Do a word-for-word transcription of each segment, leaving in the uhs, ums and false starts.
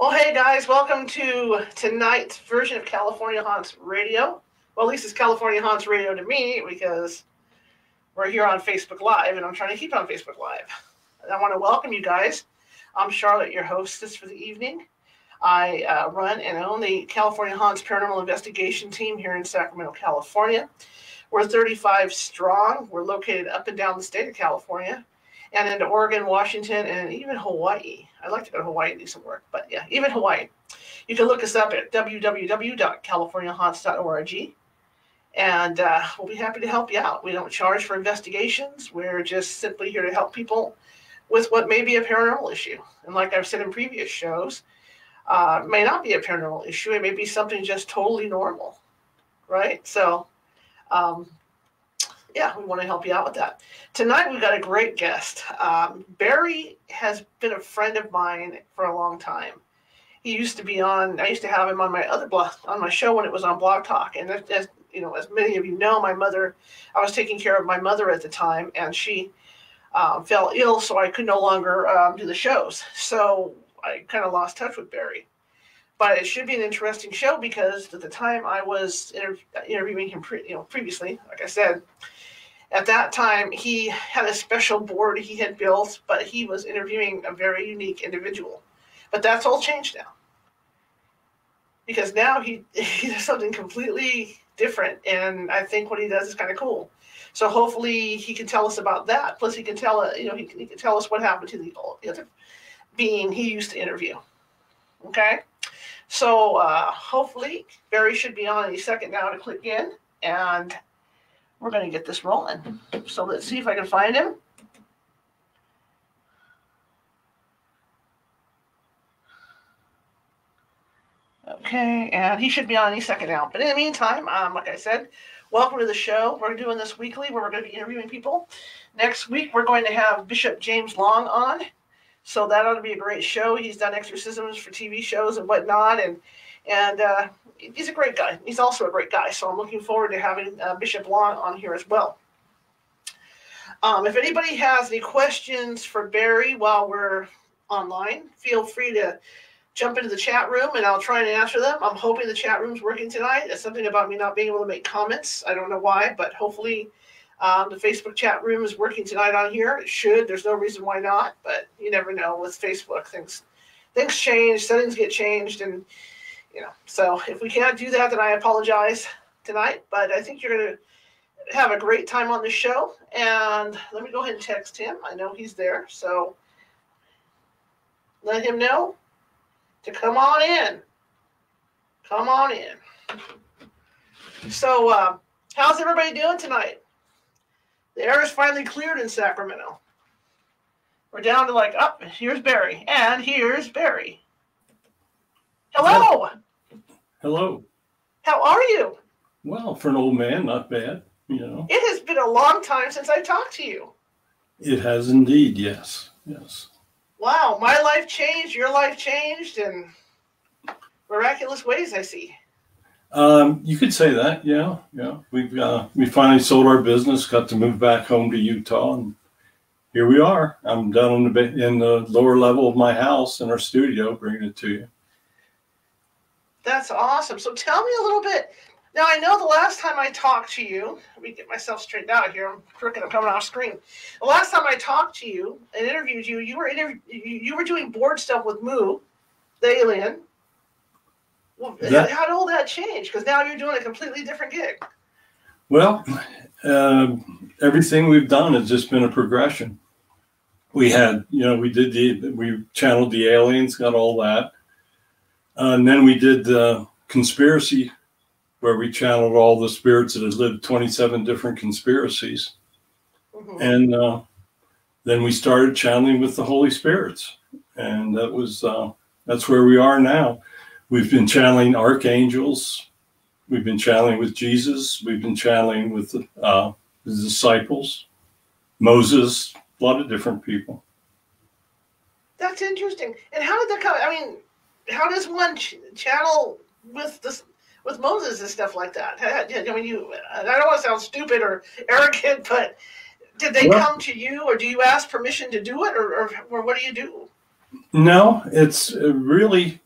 Well, hey guys, welcome to tonight's version of California Haunts Radio. Well, at least it's California Haunts Radio to me because we're here on Facebook Live, and I'm trying to keep on Facebook Live. And I want to welcome you guys. I'm Charlotte, your hostess for the evening. I uh, run and own the California Haunts Paranormal Investigation Team here in Sacramento, California. We're thirty-five strong. We're located up and down the state of California, and into Oregon, Washington, and even Hawaii. I'd like to go to Hawaii and do some work, but yeah, even Hawaii. You can look us up at w w w dot california haunts dot org, and uh, we'll be happy to help you out. We don't charge for investigations. We're just simply here to help people with what may be a paranormal issue. And like I've said in previous shows, uh, it may not be a paranormal issue. It may be something just totally normal, right? So, um, yeah, we want to help you out with that. Tonight we've got a great guest. Um, Barry has been a friend of mine for a long time. He used to be on, I used to have him on my other blog, on my show when it was on Blog Talk. And as you know, as many of you know, my mother, I was taking care of my mother at the time, and she um, fell ill, so I could no longer um, do the shows. So I kind of lost touch with Barry. But it should be an interesting show because at the time I was inter interviewing him, pre you know, previously, like I said, at that time he had a special board he had built, but he was interviewing a very unique individual. But that's all changed now because now he, he does something completely different, and I think what he does is kind of cool. So hopefully he can tell us about that. Plus he can tell you know he can, he can tell us what happened to the other being he used to interview. Okay. So uh, hopefully Barry should be on any second now to click in, and we're going to get this rolling. So let's see if I can find him. Okay, and he should be on any second now. But in the meantime, um, like I said, welcome to the show. We're doing this weekly where we're going to be interviewing people. Next week we're going to have Bishop James Long on. So that ought to be a great show. He's done exorcisms for T V shows and whatnot, and and uh, he's a great guy. He's also a great guy. So I'm looking forward to having uh, Bishop Long on here as well. Um, if anybody has any questions for Barry while we're online, feel free to jump into the chat room, and I'll try and answer them. I'm hoping the chat room's working tonight. It's something about me not being able to make comments. I don't know why, but hopefully Um, the Facebook chat room is working tonight on here. It should. There's no reason why not, but you never know with Facebook. Things things change, settings get changed, and you know. So if we can't do that, then I apologize tonight. But I think you're going to have a great time on the show. And let me go ahead and text him. I know he's there, so let him know to come on in. Come on in. So uh, how's everybody doing tonight? The air is finally cleared in Sacramento. We're down to like, up. Oh, here's Barry, and here's Barry. Hello. Hello. How are you? Well, for an old man, not bad, you know. It has been a long time since I talked to you. It has indeed, yes, yes. Wow, my life changed, your life changed, in miraculous ways, I see. Um, you could say that, yeah, yeah. We've uh, we finally sold our business, got to move back home to Utah, and here we are. I'm down in the in the lower level of my house in our studio, bringing it to you. That's awesome. So tell me a little bit. Now I know the last time I talked to you, let me get myself straightened out here. I'm crooked. I'm coming off screen. The last time I talked to you and interviewed you, you were interview you were doing board stuff with Moo, the alien. Well, that, how did all that change? Because now you're doing a completely different gig. Well, uh, everything we've done has just been a progression. We had, you know, we did the, we channeled the aliens, got all that. Uh, and then we did the conspiracy, where we channeled all the spirits that had lived twenty-seven different conspiracies. Mm-hmm. And uh, then we started channeling with the Holy Spirits. And that was, uh, that's where we are now. We've been channeling archangels. We've been channeling with Jesus. We've been channeling with uh, the disciples, Moses, a lot of different people. That's interesting. And how did that come? I mean, how does one ch channel with this, with Moses and stuff like that? I mean, you. I don't want to sound stupid or arrogant, but did they well, come to you, or do you ask permission to do it, or, or, or what do you do? No, it's really.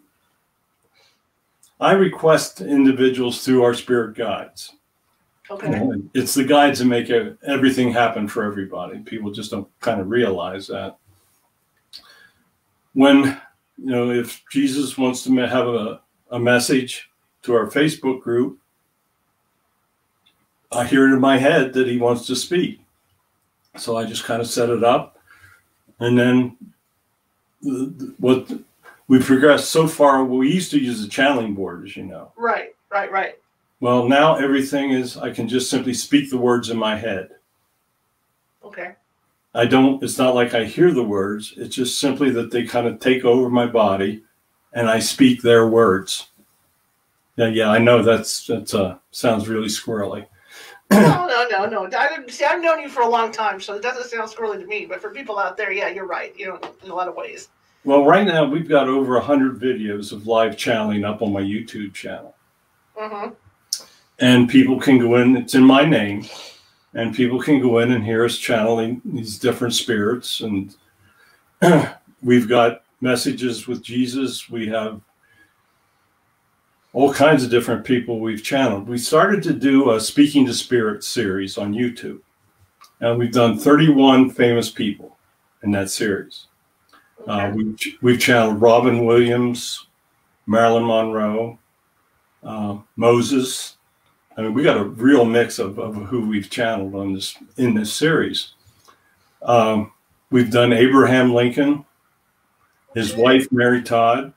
I request individuals through our spirit guides. Okay. It's the guides that make everything happen for everybody. People just don't kind of realize that. When, you know, if Jesus wants to have a, a message to our Facebook group, I hear it in my head that he wants to speak. So I just kind of set it up. And then what we progressed so far, we used to use the channeling board, as you know. Right, right, right. Well, now everything is, I can just simply speak the words in my head. Okay. I don't, it's not like I hear the words. It's just simply that they kind of take over my body and I speak their words. Yeah, yeah, I know that's, that's uh, sounds really squirrely. No, no, no, no. I didn't, see, I've known you for a long time, so it doesn't sound squirrely to me. But for people out there, yeah, you're right. You know, in a lot of ways. Well, right now we've got over one hundred videos of live channeling up on my YouTube channel. Mm-hmm. And people can go in, it's in my name, and people can go in and hear us channeling these different spirits. And we've got messages with Jesus. We have all kinds of different people we've channeled. We started to do a Speaking to Spirit series on YouTube. And we've done thirty-one famous people in that series. Okay. Uh, we've, we've channeled Robin Williams, Marilyn Monroe, uh, Moses. I mean, we got a real mix of, of who we've channeled on this in this series. Um, we've done Abraham Lincoln, his okay. wife, Mary Todd,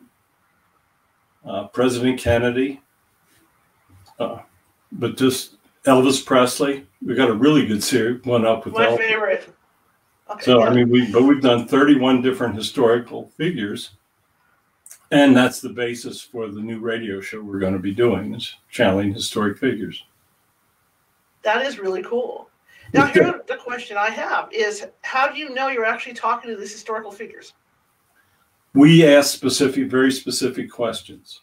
uh, President Kennedy, uh, but just Elvis Presley. We got a really good series, one up with My Elvis. favorite. Okay, so, yeah. I mean, we, but we've done thirty-one different historical figures. And that's the basis for the new radio show we're going to be doing, is channeling historic figures. That is really cool. Now, here's the question I have is, how do you know you're actually talking to these historical figures? We ask specific, very specific questions.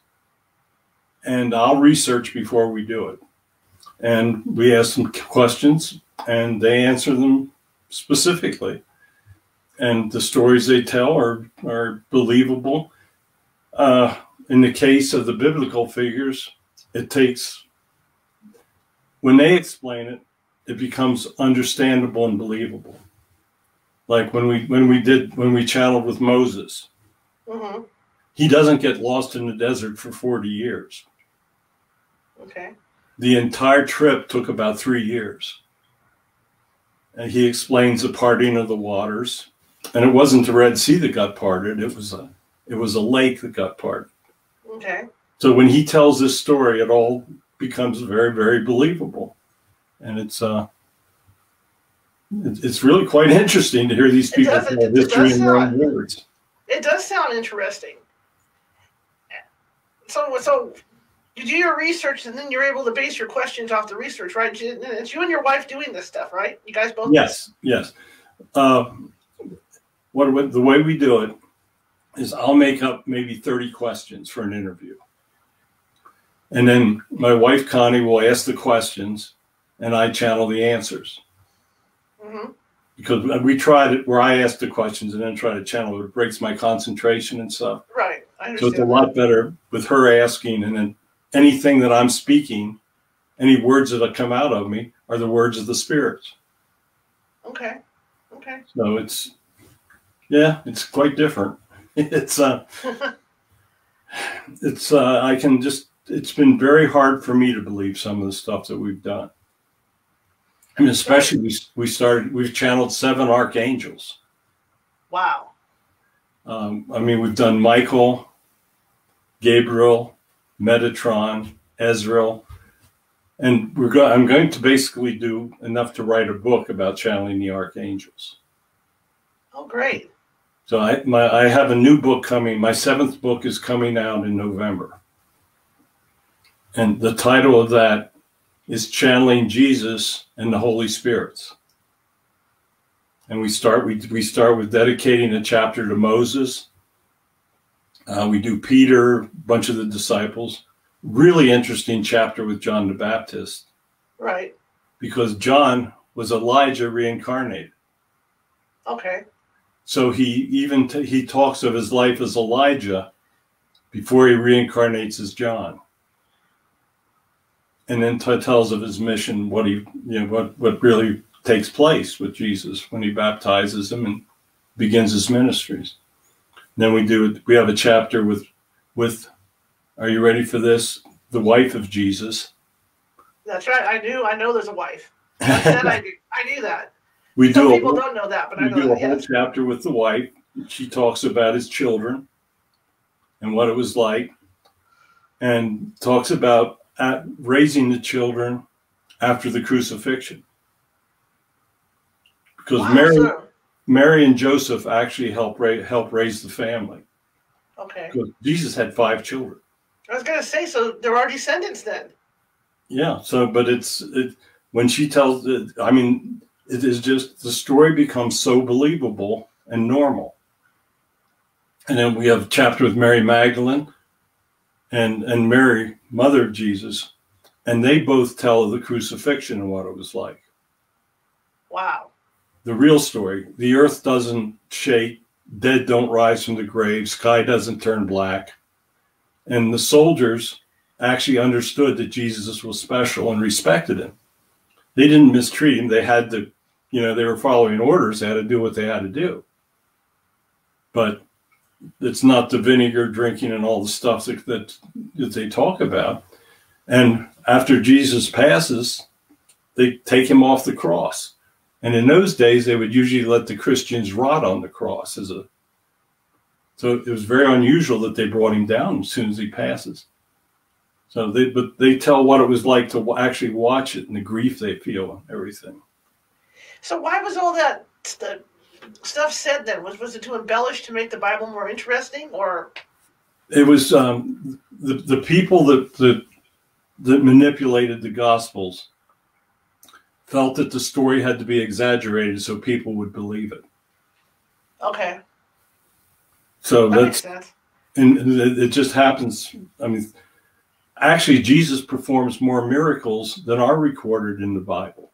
And I'll research before we do it. And we ask them questions, and they answer them specifically. And the stories they tell are, are believable. Uh, in the case of the biblical figures, it takes, when they explain it, it becomes understandable and believable. Like when we when we did when we channeled with Moses, mm-hmm. he doesn't get lost in the desert for forty years. Okay. The entire trip took about three years, and he explains the parting of the waters, and it wasn't the Red Sea that got parted; it was a It was a lake that got parted. Okay. So when he tells this story, it all becomes very, very believable, and it's uh, it's really quite interesting to hear these people tell history in their own words. It does sound interesting. So, so you do your research, and then you're able to base your questions off the research, right? It's you and your wife doing this stuff, right? You guys both. Yes, yes. Uh, what the way we do it is I'll make up maybe thirty questions for an interview. And then my wife, Connie, will ask the questions and I channel the answers. Mm-hmm. Because we tried it where I ask the questions and then try to channel it. It breaks my concentration and stuff. Right. I understand. So it's a lot better with her asking, and then anything that I'm speaking, any words that come out of me are the words of the spirits. Okay. Okay. So it's, yeah, it's quite different. It's uh, it's uh, I can just. It's been very hard for me to believe some of the stuff that we've done. I mean, especially we we started. We've channeled seven archangels. Wow. Um, I mean, we've done Michael, Gabriel, Metatron, Ezreal, and we're going. I'm going to basically do enough to write a book about channeling the archangels. Oh, great. So I, my, I have a new book coming. My seventh book is coming out in November. And the title of that is Channeling Jesus and the Holy Spirits. And we start, we, we start with dedicating a chapter to Moses. Uh, we do Peter, a bunch of the disciples. Really interesting chapter with John the Baptist. Right. Because John was Elijah reincarnated. Okay. So he even t he talks of his life as Elijah before he reincarnates as John. and then t tells of his mission, what he, you know, what what really takes place with Jesus when he baptizes him and begins his ministries. And then we do we have a chapter with with. Are you ready for this? The wife of Jesus. That's right. I knew. I know there's a wife. I said I knew. I knew that. We Some do. People whole, don't know that, but I know. We do a that, whole yes. chapter with the wife. She talks about his children and what it was like, and talks about at raising the children after the crucifixion, because wow, Mary, sir. Mary and Joseph actually help raise help raise the family. Okay. Because Jesus had five children. I was going to say, so there are descendants then. Yeah. So, but it's it, when she tells it, I mean, it is just the story becomes so believable and normal. And then we have a chapter with Mary Magdalene and, and Mary, mother of Jesus. And they both tell of the crucifixion and what it was like. Wow. The real story. The earth doesn't shake. Dead don't rise from the grave. Sky doesn't turn black. And the soldiers actually understood that Jesus was special and respected him. They didn't mistreat him. They had to, you know, they were following orders. They had to do what they had to do. But it's not the vinegar drinking and all the stuff that, that, that they talk about. And after Jesus passes, they take him off the cross. And in those days, they would usually let the Christians rot on the cross as a, so it was very unusual that they brought him down as soon as he passes. So they, but they tell what it was like to actually watch it and the grief they feel and everything. So why was all that st stuff said then? Was, was it to embellish, to make the Bible more interesting, or? It was um, the, the people that, that, that manipulated the Gospels felt that the story had to be exaggerated so people would believe it. Okay. So that that's, makes sense. And it just happens. I mean, actually, Jesus performs more miracles than are recorded in the Bible.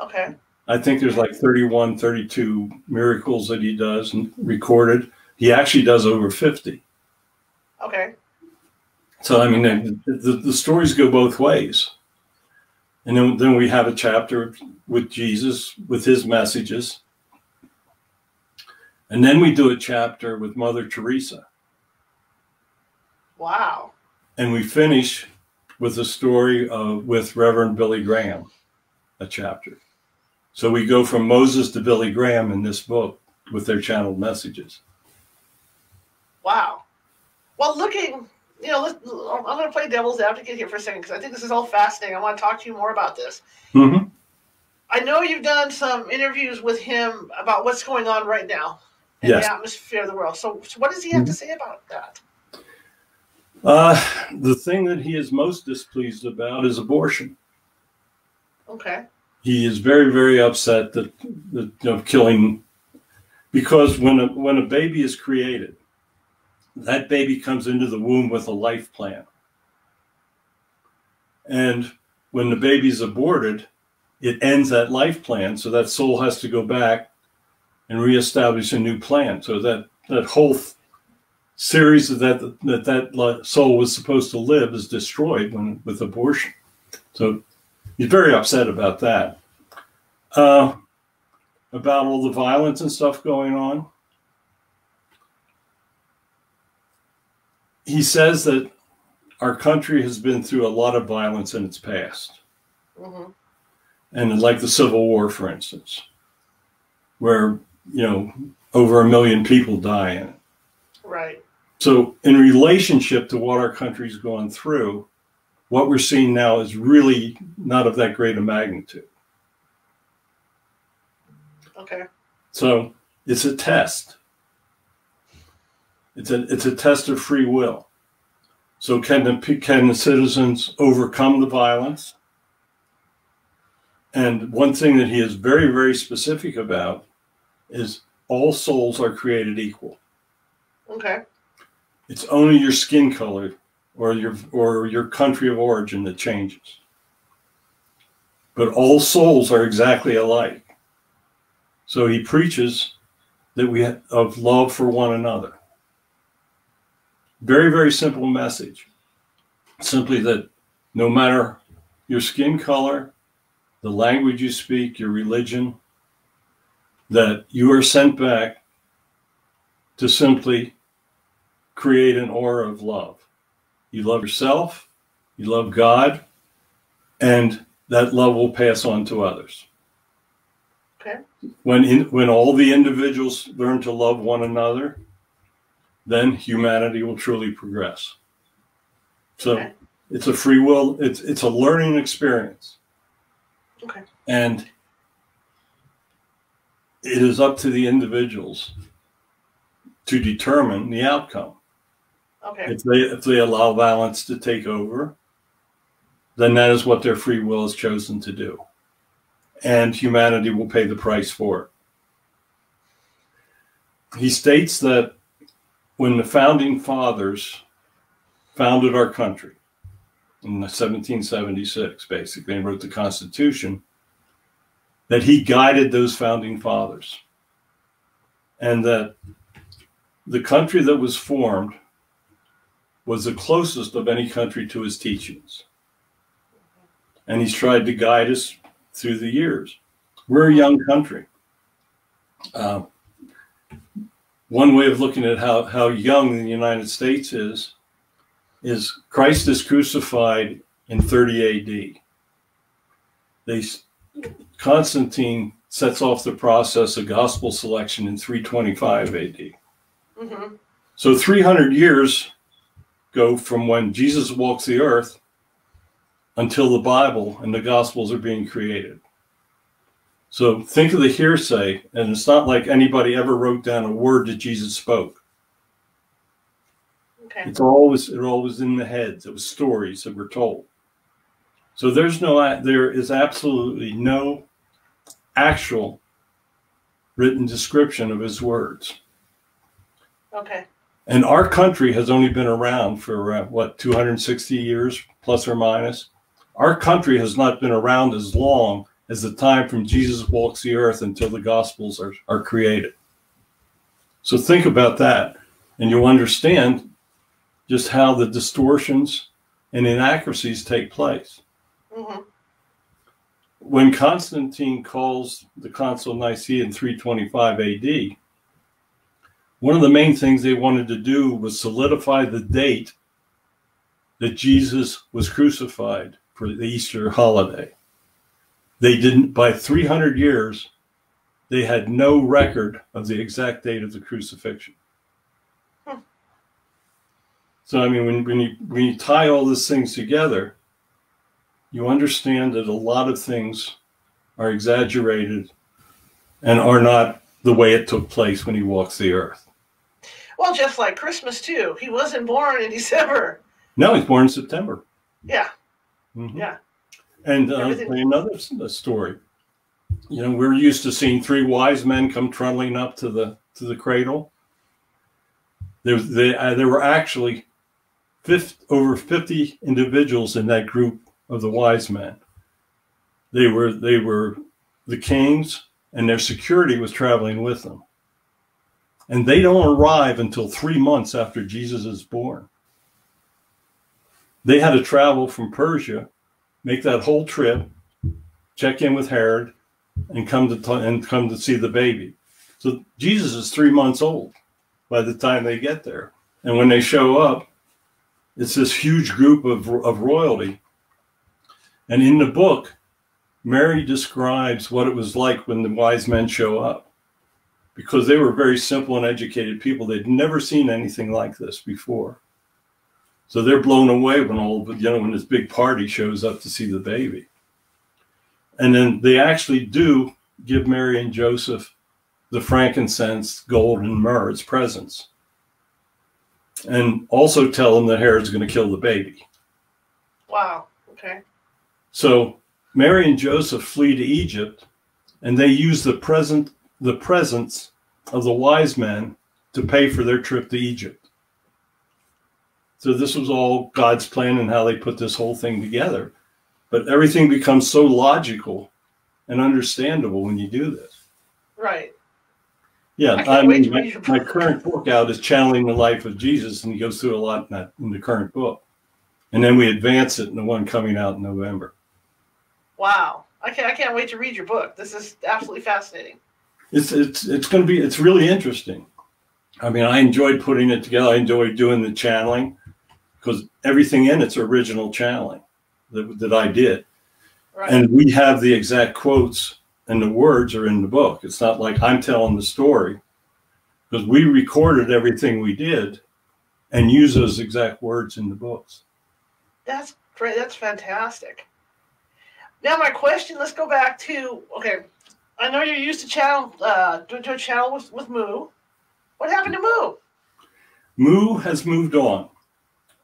Okay. I think there's like thirty-one, thirty-two miracles that he does and recorded. He actually does over fifty. Okay. So, I mean, the, the, the stories go both ways. And then, then we have a chapter with Jesus, with his messages. And then we do a chapter with Mother Teresa. Wow. And we finish with a story of, with Reverend Billy Graham, a chapter. So we go from Moses to Billy Graham in this book with their channeled messages. Wow. Well, looking, you know, let's, I'm going to play devil's advocate here for a second because I think this is all fascinating. I want to talk to you more about this. Mm-hmm. I know you've done some interviews with him about what's going on right now in yes. the atmosphere of the world. So, so what does he have mm-hmm. to say about that? Uh, the thing that he is most displeased about is abortion. Okay. He is very, very upset that, that you know, killing, because when a, when a baby is created, that baby comes into the womb with a life plan. And when the baby is aborted, it ends that life plan. So that soul has to go back and reestablish a new plan. So that, that whole th series of that, that, that soul was supposed to live is destroyed when with abortion. So he's very upset about that. Uh, about all the violence and stuff going on. He says that our country has been through a lot of violence in its past. Mm-hmm. And like the Civil War, for instance, where, you know, over a million people die in it. Right. So in relationship to what our country's gone through, what we're seeing now is really not of that great a magnitude. Okay. So it's a test. It's a, it's a test of free will. So can the, can the citizens overcome the violence? And one thing that he is very, very specific about is all souls are created equal. Okay. It's only your skin color or your or your country of origin that changes. But all souls are exactly alike. So he preaches that we have of love for one another. Very, very simple message. Simply that no matter your skin color, the language you speak, your religion, that you are sent back to simply create an aura of love. You love yourself, you love God, and that love will pass on to others. Okay. When, in, when all the individuals learn to love one another, then humanity will truly progress. So okay. It's a free will, it's, it's a learning experience. Okay. And it is up to the individuals to determine the outcome. Okay. If they, if they allow violence to take over, then that is what their free will has chosen to do. And humanity will pay the price for it. He states that when the founding fathers founded our country in seventeen seventy-six, basically, and wrote the Constitution, that he guided those founding fathers. And that the country that was formed was the closest of any country to his teachings. And he's tried to guide us through the years. We're a young country. Uh, one way of looking at how, how young the United States is, is Christ is crucified in thirty A D. They, Constantine sets off the process of gospel selection in three twenty-five A D. Mm-hmm. So three hundred years go from when Jesus walks the earth until the Bible and the Gospels are being created. So think of the hearsay, and it's not like anybody ever wrote down a word that Jesus spoke. Okay. It's always it always in the heads. It was stories that were told. So there's no there is absolutely no actual written description of his words. Okay. And our country has only been around for uh, what, two hundred sixty years plus or minus. Our country has not been around as long as the time from Jesus walks the earth until the Gospels are, are created. So think about that, and you'll understand just how the distortions and inaccuracies take place. Mm-hmm. When Constantine calls the Council of Nicaea in three twenty-five A D, one of the main things they wanted to do was solidify the date that Jesus was crucified for the Easter holiday. They didn't, by three hundred years, they had no record of the exact date of the crucifixion. Hmm. So, I mean, when, when, you, when you tie all these things together, you understand that a lot of things are exaggerated and are not the way it took place when he walks the earth. Well, just like Christmas, too. He wasn't born in December. No, he's born in September. Yeah. Mm-hmm. Yeah. And uh, another story. You know, we're used to seeing three wise men come trundling up to the to the cradle. There, they, uh, there were actually fifty, over fifty individuals in that group of the wise men. They were they were the kings, and their security was traveling with them. And they don't arrive until three months after Jesus is born. They had to travel from Persia, make that whole trip, check in with Herod, and come to, and come to see the baby. So Jesus is three months old by the time they get there. And when they show up, it's this huge group of, of royalty. And in the book, Mary describes what it was like when the wise men show up, because they were very simple and educated people. They'd never seen anything like this before. So they're blown away when all, you know, when this big party shows up to see the baby. And then they actually do give Mary and Joseph the frankincense, gold, and myrrh as presents. And also tell them that Herod's going to kill the baby. Wow. Okay. So Mary and Joseph flee to Egypt, and they use the present the presence of the wise men to pay for their trip to Egypt. So this was all God's plan and how they put this whole thing together. But everything becomes so logical and understandable when you do this. Right. Yeah, I, I mean, my, my current book out is Channeling the Life of Jesus, and he goes through a lot in, that, in the current book. And then we advance it in the one coming out in November. Wow. I can't, I can't wait to read your book. This is absolutely fascinating. It's, it's, it's going to be, it's really interesting. I mean, I enjoyed putting it together. I enjoyed doing the channeling because everything in it's original channeling that, that I did. Right. And we have the exact quotes and the words are in the book. It's not like I'm telling the story because we recorded everything we did and use those exact words in the books. That's great. That's fantastic. Now my question, let's go back to, okay, I know you're used to channel, uh, do, do a channel with, with Moo. What happened to Moo? Moo has moved on.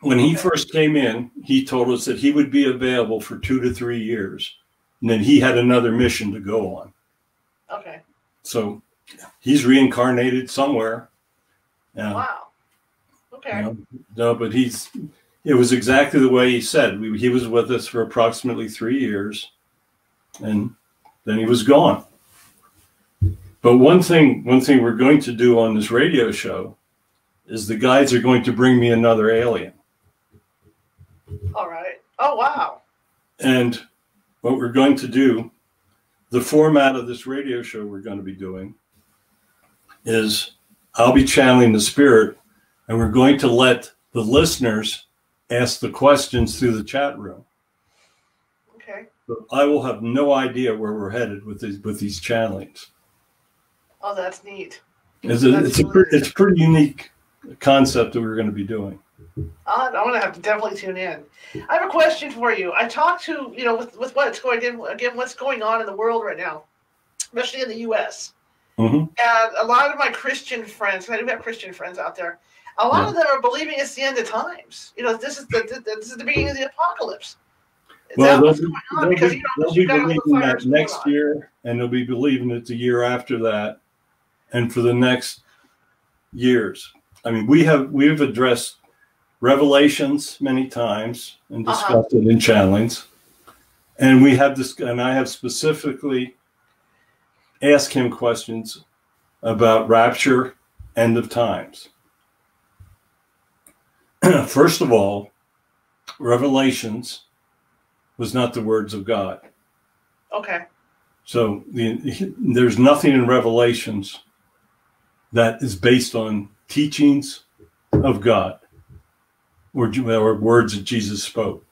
When he first came in, he told us that he would be available for two to three years. And then he had another mission to go on. Okay. So he's reincarnated somewhere. Uh, wow. Okay. You know, no, but he's, it was exactly the way he said. We, he was with us for approximately three years. And then he was gone. But one thing, one thing we're going to do on this radio show is the guides are going to bring me another alien. All right. Oh, wow. And what we're going to do, the format of this radio show we're going to be doing is I'll be channeling the spirit, and we're going to let the listeners ask the questions through the chat room. Okay. But I will have no idea where we're headed with these, with these channelings. Oh, that's neat. It's, a, it's, a, it's pretty unique concept that we're going to be doing. I'm going to have to definitely tune in. I have a question for you. I talked to, you know, with, with what's going in, again, what's going on in the world right now, especially in the U S Mm-hmm. And a lot of my Christian friends, and I do have Christian friends out there, a lot yeah. of them are believing it's the end of times. You know, this is the, this is the beginning of the apocalypse. Is well, they'll be, they'll because, be, you know, they'll be believing that next year, and they'll be believing it the year after that, and for the next years. I mean, we have, we've addressed Revelations many times and discussed uh-huh. it in channelings. And we have this, and I have specifically asked him questions about rapture, end of times. First of all, Revelations was not the words of God. Okay. So the, there's nothing in Revelations that is based on teachings of God or, or words that Jesus spoke.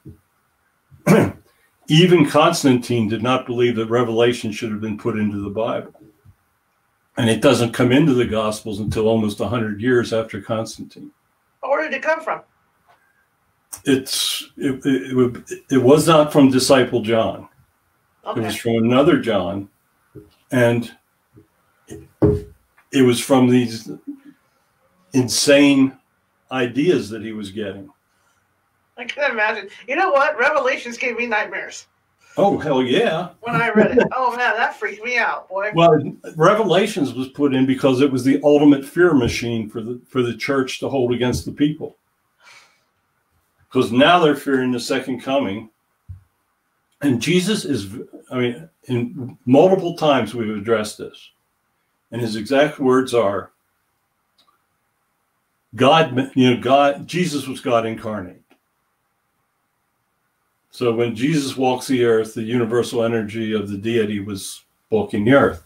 Even Constantine did not believe that Revelation should have been put into the Bible. And it doesn't come into the Gospels until almost one hundred years after Constantine. Where did it come from? It's, it, it, it was not from disciple John. Okay. It was from another John, and it was from these insane ideas that he was getting. I can imagine. You know what? Revelations gave me nightmares. Oh, hell yeah. When I read it. Oh, man, that freaked me out, boy. Well, Revelations was put in because it was the ultimate fear machine for the, for the church to hold against the people. Because now they're fearing the second coming. And Jesus is, I mean, in multiple times we've addressed this. And his exact words are, God, you know, God, Jesus was God incarnate. So when Jesus walks the earth, the universal energy of the deity was walking the earth.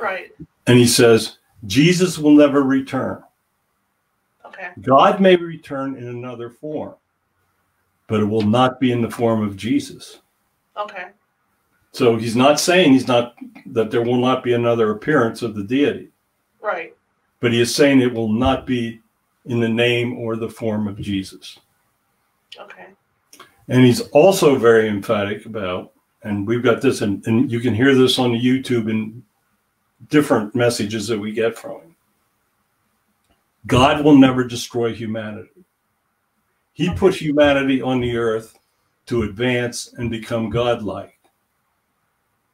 Right. And he says, Jesus will never return. Okay. God may return in another form, but it will not be in the form of Jesus. Okay. So he's not saying he's not that there will not be another appearance of the deity. Right. But he is saying it will not be in the name or the form of Jesus. Okay. And he's also very emphatic about, and we've got this, and, and you can hear this on YouTube and different messages that we get from him. God will never destroy humanity. He put humanity on the earth to advance and become godlike.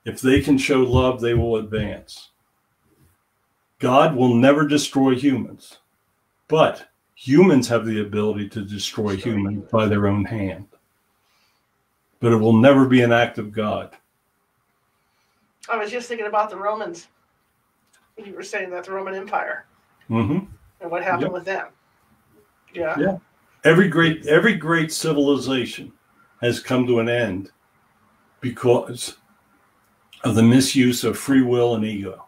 If they can show love, they will advance. God will never destroy humans, but humans have the ability to destroy humans by their own hand. But it will never be an act of God. I was just thinking about the Romans. You were saying that the Roman Empire mm-hmm. and what happened yep. with them. Yeah. Yeah. Every great, every great civilization has come to an end because of the misuse of free will and ego.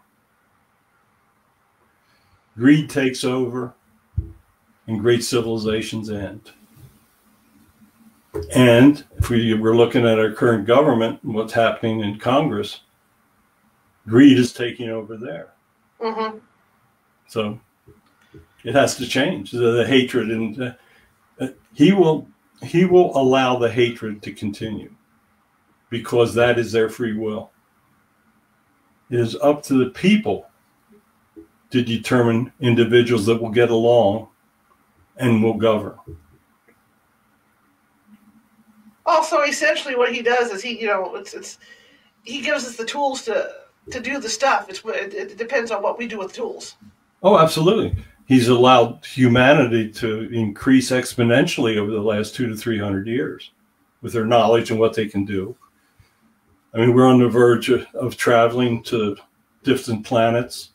Greed takes over and great civilizations end. And if we were looking at our current government and what's happening in Congress, greed is taking over there. Mm-hmm. So it has to change. The, the hatred, and uh, he will he will allow the hatred to continue because that is their free will. It is up to the people to determine individuals that will get along and will govern. Also, essentially, what he does is he, you know, it's it's he gives us the tools to to do the stuff. It's it, it depends on what we do with tools. Oh, absolutely. He's allowed humanity to increase exponentially over the last two to three hundred years with their knowledge and what they can do. I mean, we're on the verge of, of traveling to distant planets.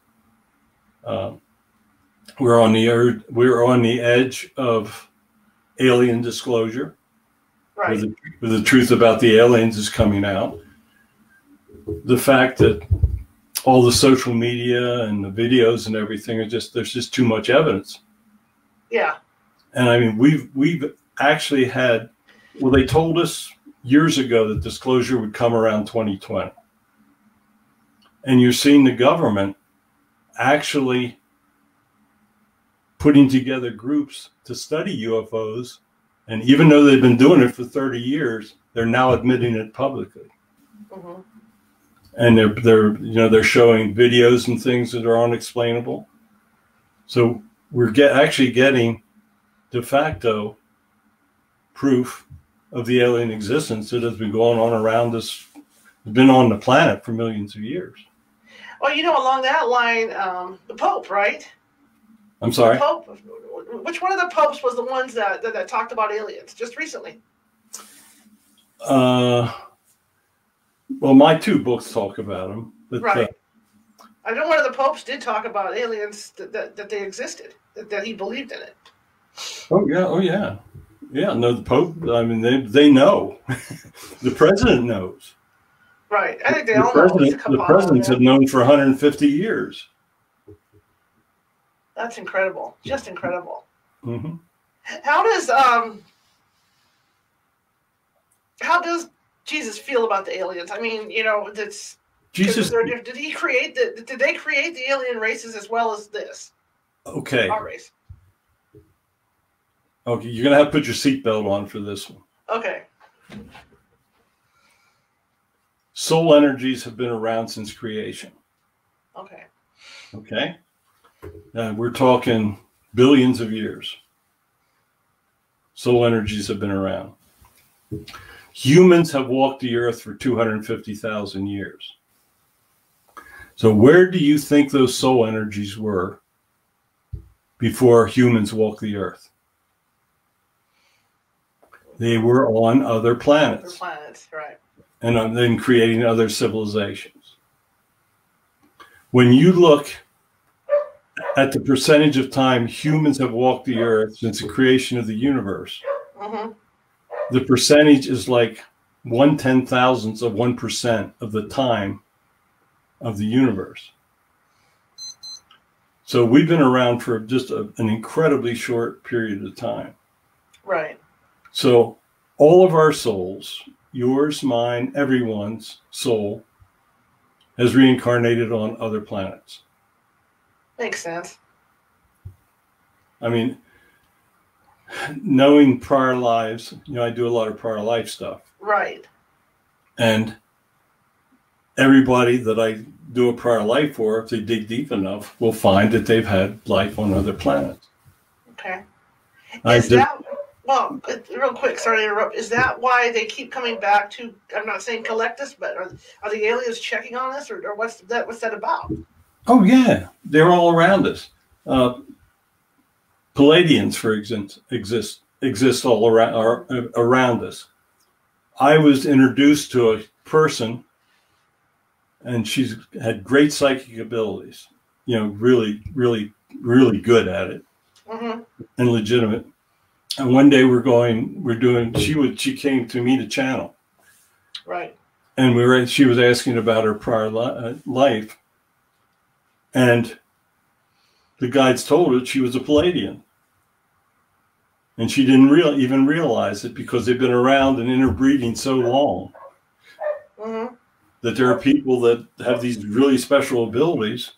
Uh, we're on the er we're on the edge of alien disclosure. Right. Where the, where the truth about the aliens is coming out. The fact that all the social media and the videos and everything are just, there's just too much evidence. Yeah. And I mean, we've, we've actually had, well, they told us years ago that disclosure would come around twenty twenty. And you're seeing the government actually putting together groups to study U F Os. And even though they've been doing it for thirty years, they're now admitting it publicly. Mm-hmm. And they're they're you know they're showing videos and things that are unexplainable. So we're get actually getting de facto proof of the alien existence that has been going on around us, been on the planet for millions of years. Well, you know, along that line, um, the Pope, right? I'm sorry? The Pope. Which one of the popes was the ones that, that, that talked about aliens just recently? Uh, well, my two books talk about them. But, right. Uh, I know one of the popes did talk about aliens, that, that, that they existed, that, that he believed in it. Oh, yeah. Oh, yeah. Yeah, no, the Pope, I mean, they, they know. The president knows. Right. I think they the all know. Come the presidents have known for one hundred fifty years. That's incredible. Just incredible. Mm-hmm. How does um how does Jesus feel about the aliens? I mean, you know, that's Jesus. Did he create the did they create the alien races as well as this? Okay. Our race. Okay, you're gonna have to put your seatbelt on for this one. Okay. Soul energies have been around since creation. Okay. Okay. Uh, we're talking billions of years. Soul energies have been around. Humans have walked the earth for two hundred fifty thousand years. So where do you think those soul energies were before humans walked the earth? They were on other planets. Other planets, right. And then creating other civilizations. When you look at the percentage of time humans have walked the earth since the creation of the universe, mm-hmm. the percentage is like one ten thousandths of one percent of the time of the universe. So we've been around for just a, an incredibly short period of time. Right. So all of our souls, yours, mine, everyone's soul, has reincarnated on other planets. Makes sense. I mean, knowing prior lives, you know, I do a lot of prior life stuff. Right. And everybody that I do a prior life for, if they dig deep enough, will find that they've had life on other planets. Okay. Is I did, that, well, real quick, sorry to interrupt. Is that why they keep coming back to, I'm not saying collect us, but are, are the aliens checking on us, or, or what's that, what's that about? Oh, yeah. They're all around us. Uh, Palladians, for example, exist, exist all around, are, uh, around us. I was introduced to a person, and she's had great psychic abilities, you know, really, really, really good at it, mm-hmm. and legitimate. And one day we're going, we're doing, she would, she came to me to channel. Right. And we were, she was asking about her prior li life. And the guides told her she was a Palladian. And she didn't real, even realize it because they've been around and interbreeding so long mm-hmm. that there are people that have these really special abilities.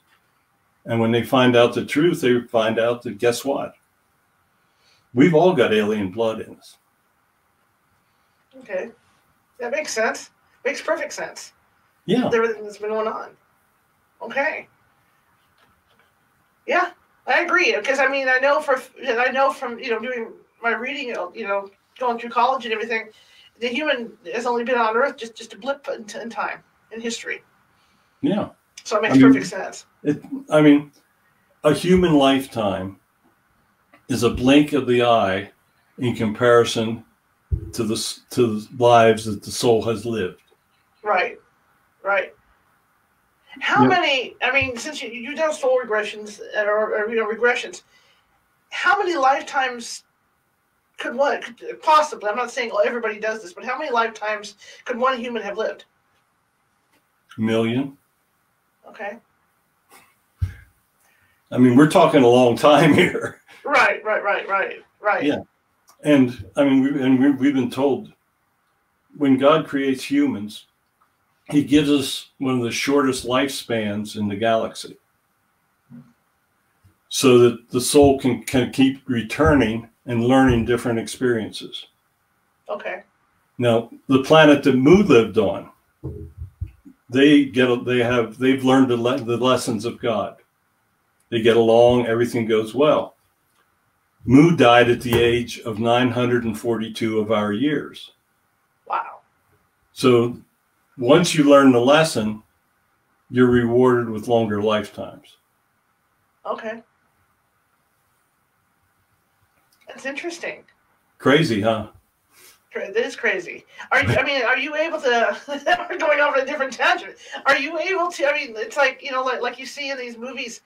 And when they find out the truth, they find out that guess what? We've all got alien blood in us. Okay. That makes sense. Makes perfect sense. Yeah. With everything that's been going on. Okay. Yeah, I agree. Because, I mean, I know, for, I know from, you know, doing my reading, you know, going through college and everything, the human has only been on Earth just, just a blip in, in time, in history. Yeah. So it makes I mean, perfect sense. It, I mean, a human lifetime is a blink of the eye in comparison to the, to the lives that the soul has lived. Right, right. How yeah. many, I mean, since you, you've done soul regressions or, or, you know, regressions, how many lifetimes could one, could, possibly, I'm not saying everybody does this, but how many lifetimes could one human have lived? A million. Okay. I mean, we're talking a long time here. Right, right, right, right, right. Yeah. And, I mean, we've, and we've, we've been told when God creates humans, he gives us one of the shortest lifespans in the galaxy so that the soul can, can keep returning and learning different experiences. Okay. Now, the planet that Moo lived on, they get, they have, they've learned the, le the lessons of God. They get along, everything goes well. Moo died at the age of nine hundred forty-two of our years. Wow. So once you learn the lesson, you're rewarded with longer lifetimes. Okay. That's interesting. Crazy, huh? That is crazy. Are, I mean, are you able to, we're going over a different tangent. Are you able to, I mean, it's like, you know, like, like you see in these movies,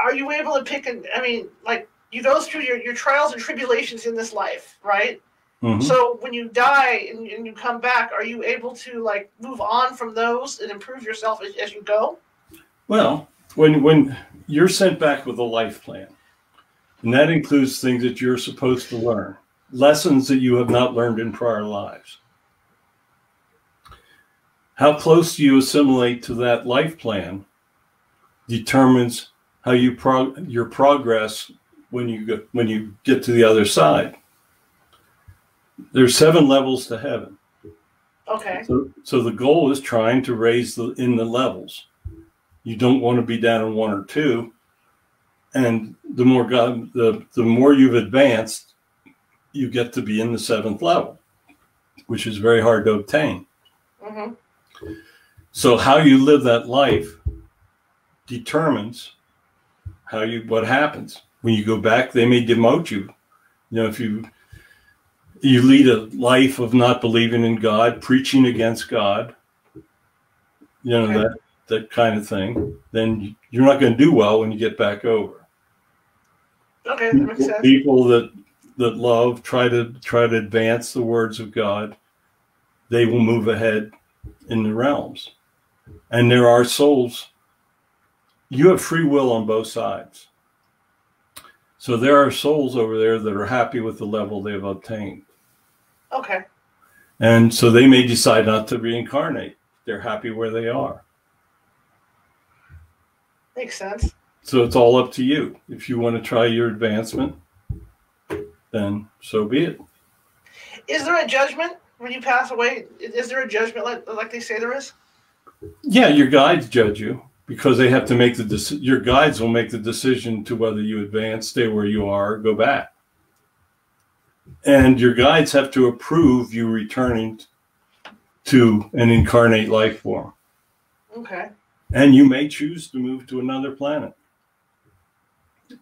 are you able to pick, and I mean, like, you go through your, your trials and tribulations in this life, right? Mm-hmm. So when you die and, and you come back, are you able to, like, move on from those and improve yourself as, as you go? Well, when, when you're sent back with a life plan, and that includes things that you're supposed to learn, lessons that you have not learned in prior lives. How close you assimilate to that life plan determines how you prog- your progress when you go, when you get to the other side. There's seven levels to heaven. Okay. So, so the goal is trying to raise the, in the levels. You don't want to be down in one or two. And the more God, the, the more you've advanced, you get to be in the seventh level, which is very hard to obtain. Mm-hmm. So how you live that life determines how you, what happens. When you go back, they may demote you. You know, if you, you lead a life of not believing in God, preaching against God, you know, okay. that, that kind of thing, then you're not going to do well when you get back over. Okay, that makes sense. People that, that love, try to, try to advance the words of God, they will move ahead in the realms. And there are souls. You have free will on both sides. So there are souls over there that are happy with the level they've obtained. Okay. And so they may decide not to reincarnate. They're happy where they are. Makes sense. So it's all up to you. If you want to try your advancement, then so be it. Is there a judgment when you pass away? Is there a judgment like, like they say there is? Yeah, your guides judge you. Because they have to make the, your guides will make the decision to whether you advance, stay where you are, or go back. And your guides have to approve you returning to an incarnate life form. Okay. And you may choose to move to another planet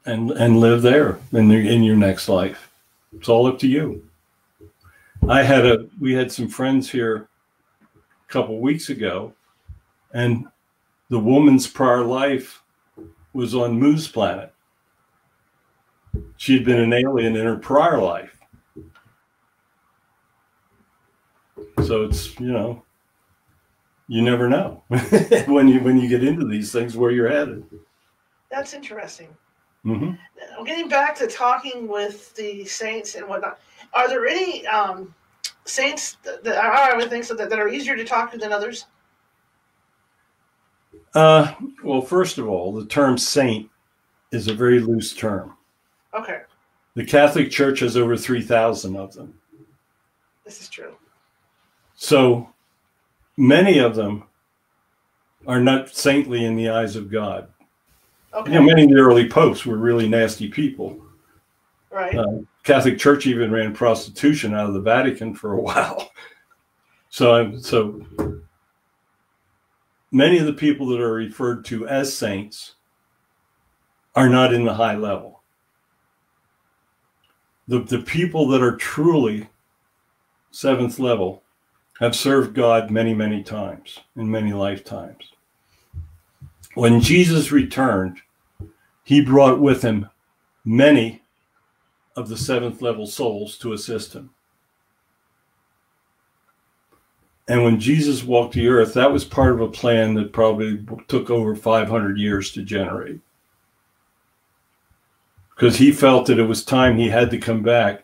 and and live there in, the, in your next life. It's all up to you. I had a, we had some friends here a couple weeks ago, and the woman's prior life was on Moo's planet. She'd been an alien in her prior life. So it's, you know, you never know when you when you get into these things where you're headed. That's interesting. Mm-hmm. Now, getting back to talking with the saints and whatnot, are there any um, saints that, that I would think so that, that are easier to talk to than others? Uh, well, first of all, the term saint is a very loose term. Okay. The Catholic Church has over three thousand of them. This is true. So many of them are not saintly in the eyes of God. Okay. You know, many of the early popes were really nasty people. Right. Uh, Catholic Church even ran prostitution out of the Vatican for a while. So, so many of the people that are referred to as saints are not in the high level. The, the people that are truly seventh level have served God many, many times in many lifetimes. When Jesus returned, he brought with him many of the seventh level souls to assist him. And when Jesus walked the earth, that was part of a plan that probably took over five hundred years to generate. Because he felt that it was time he had to come back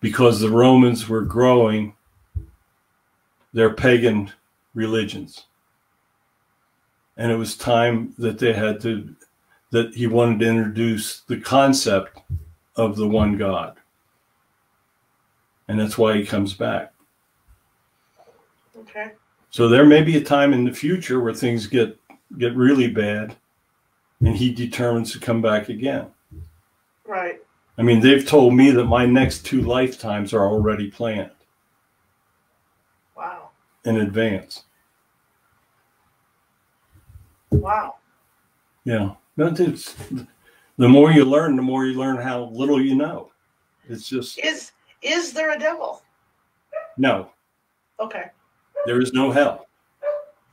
because the Romans were growing their pagan religions. And it was time that they had to, that he wanted to introduce the concept of the one God. And that's why he comes back. Okay. So there may be a time in the future where things get, get really bad and he determines to come back again. Right. I mean, they've told me that my next two lifetimes are already planned. Wow. In advance. Wow. Yeah. It's, the more you learn, the more you learn how little you know. It's just... Is, is there a devil? No. Okay. There is no hell.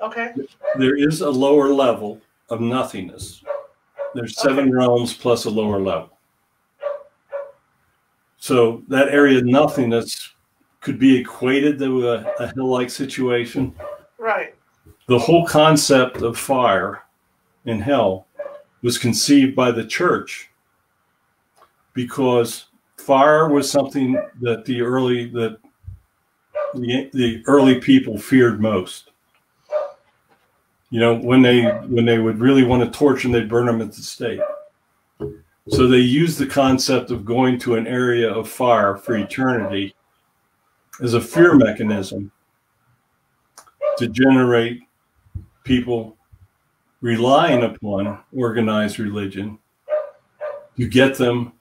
Okay. There is a lower level of nothingness. There's seven okay. realms plus a lower level. So that area of nothingness could be equated to a, a hell-like situation. Right. The whole concept of fire in hell was conceived by the church because fire was something that the early that the, the early people feared most. You know, when they when they would really want to torture them, they'd burn them at the stake. So they used the concept of going to an area of fire for eternity as a fear mechanism to generate people relying upon organized religion to get them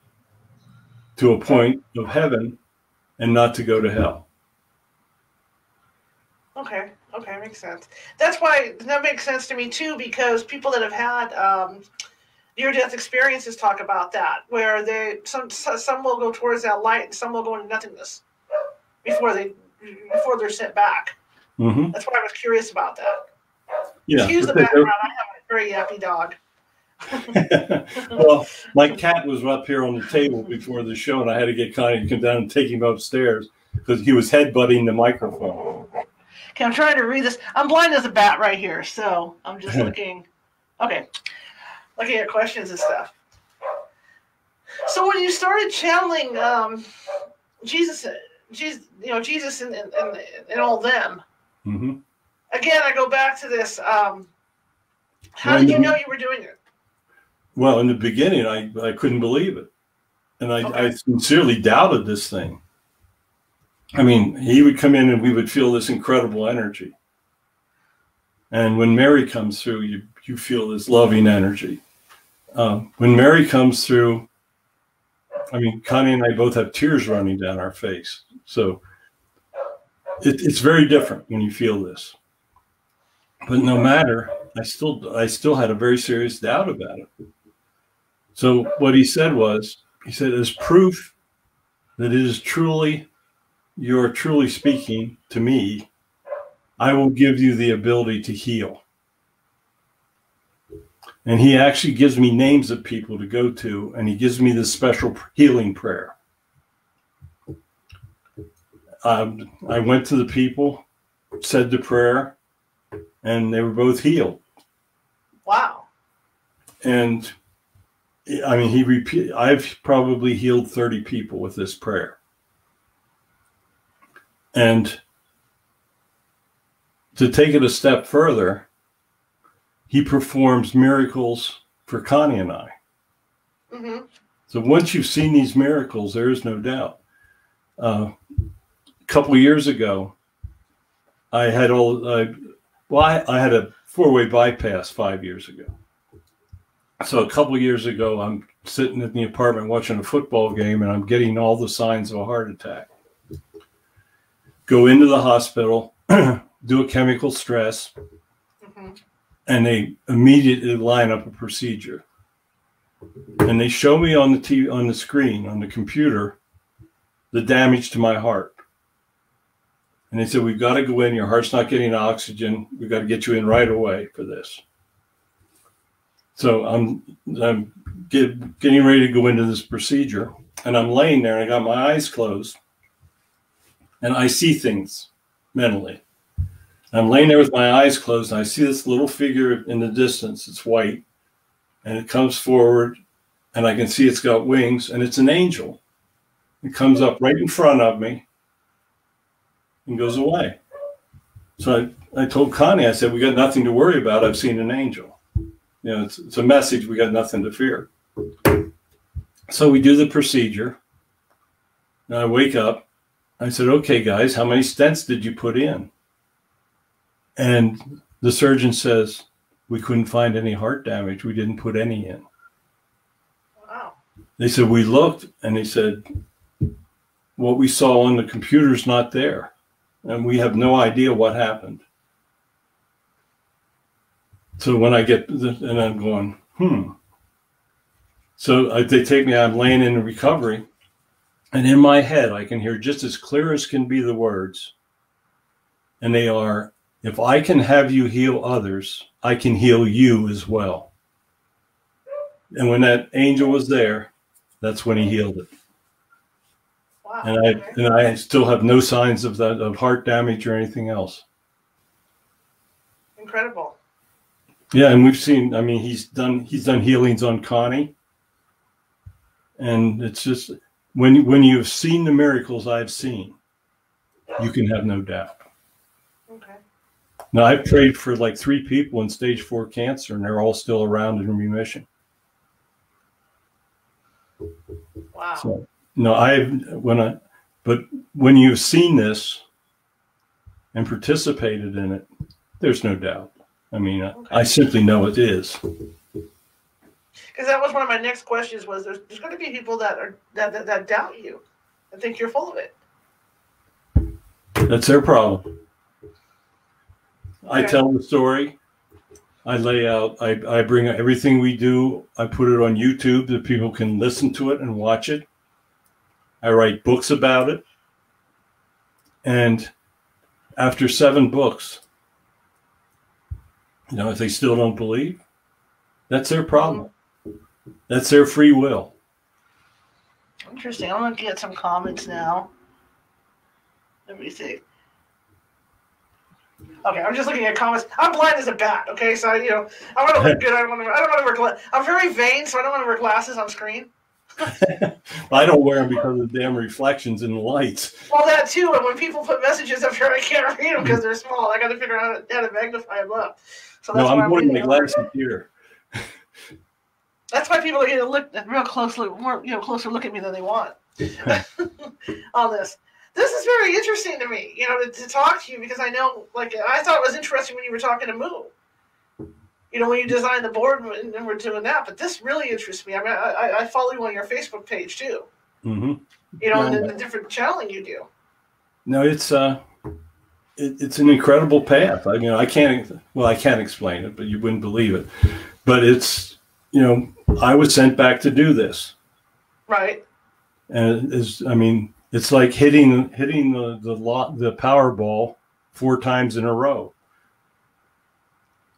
to a point of heaven and not to go to hell. Okay. Okay. Makes sense. That's why that makes sense to me too, because people that have had, um, near-death experiences talk about that, where they some some will go towards that light and some will go into nothingness before they before they're sent back. Mm-hmm. That's why I was curious about that. Yeah, excuse the background. I have a very yappy dog. Well, my cat was up here on the table before the show, and I had to get Connie to come down and take him upstairs because he was headbutting the microphone. Okay, I'm trying to read this. I'm blind as a bat right here, so I'm just looking. Okay. Looking at questions and stuff. So when you started channeling um, Jesus, Jesus, you know Jesus and and, and all them. Mm-hmm. Again, I go back to this. Um, how when did you know you were doing it? Well, in the beginning, I I couldn't believe it, and I, okay. I sincerely doubted this thing. I mean, he would come in and we would feel this incredible energy, and when Mary comes through, you. You feel this loving energy. Um, when Mary comes through, I mean, Connie and I both have tears running down our face. So it, it's very different when you feel this. But no matter, I still, I still had a very serious doubt about it. So what he said was, he said, as proof that it is truly, you are truly speaking to me, I will give you the ability to heal. And he actually gives me names of people to go to, and he gives me this special healing prayer. Um, I went to the people, said the prayer, and they were both healed. Wow. And I mean, he repeat. I've probably healed thirty people with this prayer. And to take it a step further, he performs miracles for Connie and I. Mm-hmm. So once you've seen these miracles, there is no doubt. Uh, a couple of years ago, I had all. Uh, well, I, I had a four-way bypass five years ago. So a couple of years ago, I'm sitting in the apartment watching a football game, and I'm getting all the signs of a heart attack. Go into the hospital, do a chemical stress, mm-hmm. and they immediately line up a procedure. And they show me on the T V, on the screen, on the computer, the damage to my heart. And they said, we've got to go in. Your heart's not getting oxygen. We've got to get you in right away for this. So I'm, I'm get, getting ready to go into this procedure. And I'm laying there, and I got my eyes closed. And I see things mentally. I'm laying there with my eyes closed, and I see this little figure in the distance. It's white, and it comes forward, and I can see it's got wings, and it's an angel. It comes up right in front of me and goes away. So I, I told Connie, I said, we got nothing to worry about. I've seen an angel. You know, it's, it's a message. We got nothing to fear. So we do the procedure, and I wake up. I said, okay, guys, how many stents did you put in? And the surgeon says, we couldn't find any heart damage. We didn't put any in. Wow. They said, we looked, and they said, what we saw on the computer's not there. And we have no idea what happened. So when I get, and I'm going, hmm. So I, they take me, I'm laying in recovery. And in my head, I can hear just as clear as can be the words. And they are, if I can have you heal others, I can heal you as well. And when that angel was there, that's when he healed it. Wow. And I, and I still have no signs of that, of heart damage or anything else. Incredible. Yeah. And we've seen, I mean, he's done, he's done healings on Connie. And it's just, When, when you've seen the miracles I've seen, you can have no doubt. Okay. Now, I've prayed for like three people in stage four cancer, and they're all still around in remission. Wow. So, no, I've, when I, but when you've seen this and participated in it, there's no doubt. I mean, okay. I, I simply know it is. Because that was one of my next questions was there's, there's going to be people that are that, that that doubt you and think you're full of it. That's their problem. Okay. I tell the story. I lay out. I, I bring everything we do. I put it on YouTube that people can listen to it and watch it. I write books about it. And after seven books, you know, if they still don't believe, that's their problem. Mm-hmm. That's their free will. Interesting. I'm going to get some comments now. Let me see. Okay, I'm just looking at comments. I'm blind as a bat, okay? So, you know, I want to look good. I don't want to, I don't want to wear glasses. I'm very vain, so I don't want to wear glasses on screen. I don't wear them because of the damn reflections in the lights. Well, that too. And when people put messages up here, I can't read them because they're small. I got to figure out how to, how to magnify them up. So that's no, I'm putting my glasses here. That's why people are going to look real closely, more you know, closer look at me than they want. All this, this is very interesting to me, you know, to, to talk to you because I know, like, I thought it was interesting when you were talking to Moo, you know, when you designed the board and, and we're doing that. But this really interests me. I mean, I, I follow you on your Facebook page too. Mm-hmm. You know, no, and the, the different channeling you do. No, it's uh, it, it's an incredible path. I mean, I can't. Well, I can't explain it, but you wouldn't believe it. But it's. You know, I was sent back to do this. Right. And it's, I mean, it's like hitting hitting the the, the Powerball four times in a row.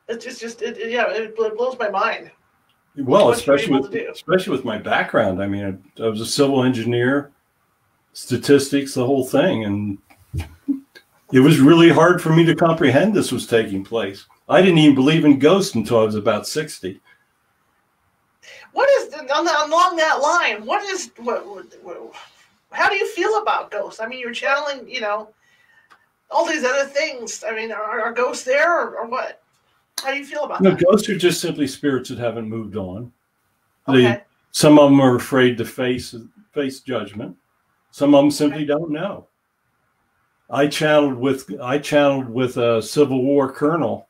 It's just, just it, it, yeah, it blows my mind. Well, especially with, especially with my background. I mean, I, I was a civil engineer, statistics, the whole thing. And it was really hard for me to comprehend this was taking place. I didn't even believe in ghosts until I was about sixty. What is, along that line, what is, what, what, how do you feel about ghosts? I mean, you're channeling, you know, all these other things. I mean, are, are ghosts there or, or what? How do you feel about no, that? No, ghosts are just simply spirits that haven't moved on. Okay. They, some of them are afraid to face face judgment. Some of them simply okay. don't know. I channeled with I channeled with a Civil War colonel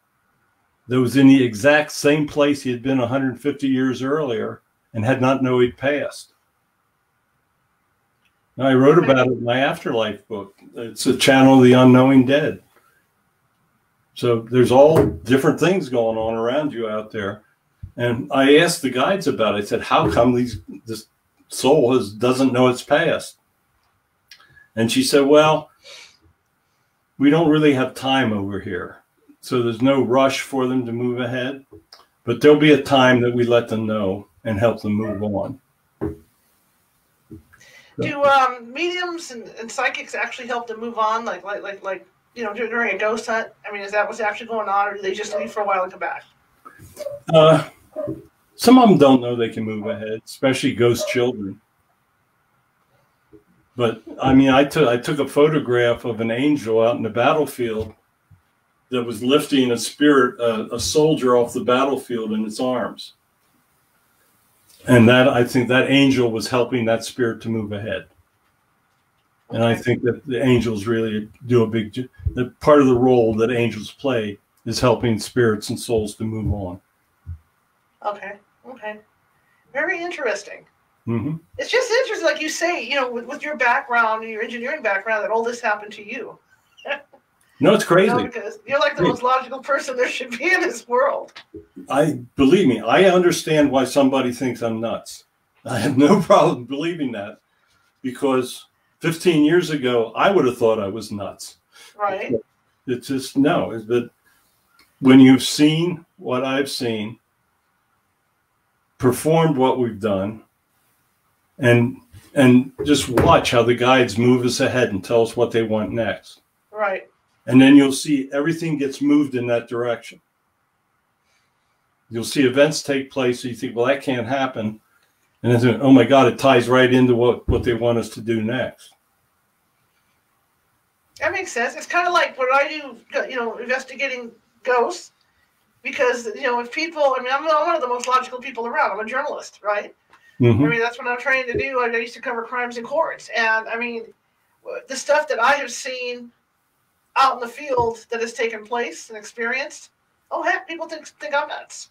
that was in the exact same place he had been one hundred fifty years earlier and had not known he'd passed. And I wrote okay. about it in my afterlife book. It's a channel of the unknowing dead. So there's all different things going on around you out there. And I asked the guides about it. I said, how come these, this soul has, doesn't know its past? And she said, well, we don't really have time over here. So there's no rush for them to move ahead. But there'll be a time that we let them know and help them move on. Do um, mediums and, and psychics actually help them move on? Like, like, like, like. you know, during a ghost hunt? I mean, is that what's actually going on, or do they just leave for a while and come back? Uh, some of them don't know they can move ahead, especially ghost children. But, I mean, I, I took a photograph of an angel out in the battlefield that was lifting a spirit, uh, a soldier off the battlefield in its arms. And that, I think that angel was helping that spirit to move ahead. And I think that the angels really do a big, the part of the role that angels play is helping spirits and souls to move on. Okay. Okay. Very interesting. Mm-hmm. It's just interesting. Like you say, you know, with, with your background, your engineering background, that all this happened to you. No, it's crazy. You know, because you're like the most logical person there should be in this world. I, believe me, I understand why somebody thinks I'm nuts. I have no problem believing that, because fifteen years ago, I would have thought I was nuts. Right. It's just, no. It's that when you've seen what I've seen, performed what we've done, and and just watch how the guides move us ahead and tell us what they want next. Right. And then you'll see everything gets moved in that direction. You'll see events take place, so you think, well, that can't happen. And I think, oh, my God, it ties right into what, what they want us to do next. That makes sense. It's kind of like what I do, you know, investigating ghosts, because, you know, if people, I mean, I'm one of the most logical people around. I'm a journalist, right? Mm-hmm. I mean, that's what I'm trying to do. I used to cover crimes in courts. And, I mean, the stuff that I have seen out in the field that has taken place and experienced, oh, heck, people think, think I'm nuts.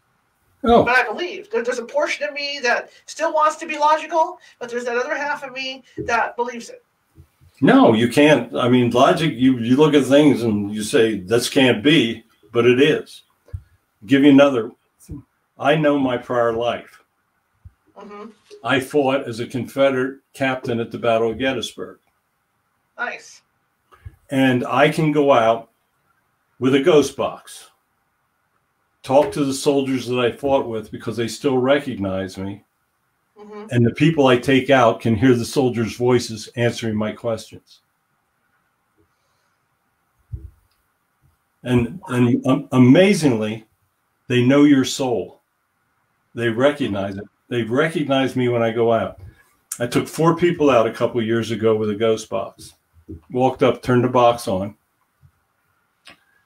Oh. But I believe there's a portion of me that still wants to be logical, but there's that other half of me that believes it. No, you can't. I mean, logic, you, you look at things and you say, this can't be, but it is. Give you another. I know my prior life. Mm-hmm. I fought as a Confederate captain at the Battle of Gettysburg. Nice. And I can go out with a ghost box. Talk to the soldiers that I fought with, because they still recognize me. Mm-hmm. And the people I take out can hear the soldiers' voices answering my questions. And, and um, amazingly, they know your soul. They recognize it. They recognize me when I go out. I took four people out a couple of years ago with a ghost box. Walked up, turned the box on.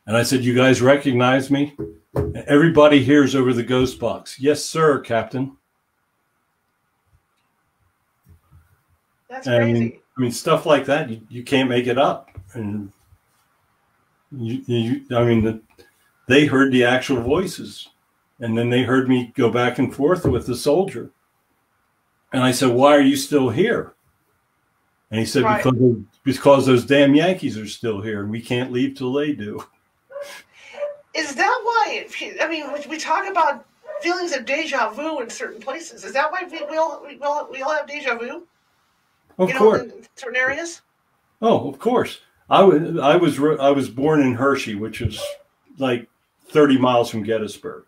And I said, you guys recognize me? Everybody hears over the ghost box, yes, sir, Captain. That's and, crazy. I mean, stuff like that, you, you can't make it up. And you, you, I mean, the, they heard the actual voices. And then they heard me go back and forth with the soldier. And I said, why are you still here? And he said, right. because, because those damn Yankees are still here, and we can't leave till they do. Is that why, I mean, we talk about feelings of deja vu in certain places. Is that why we all we all, we all have deja vu? Of you know, course. In certain areas? Oh, of course. I was, I was, I was born in Hershey, which is like thirty miles from Gettysburg.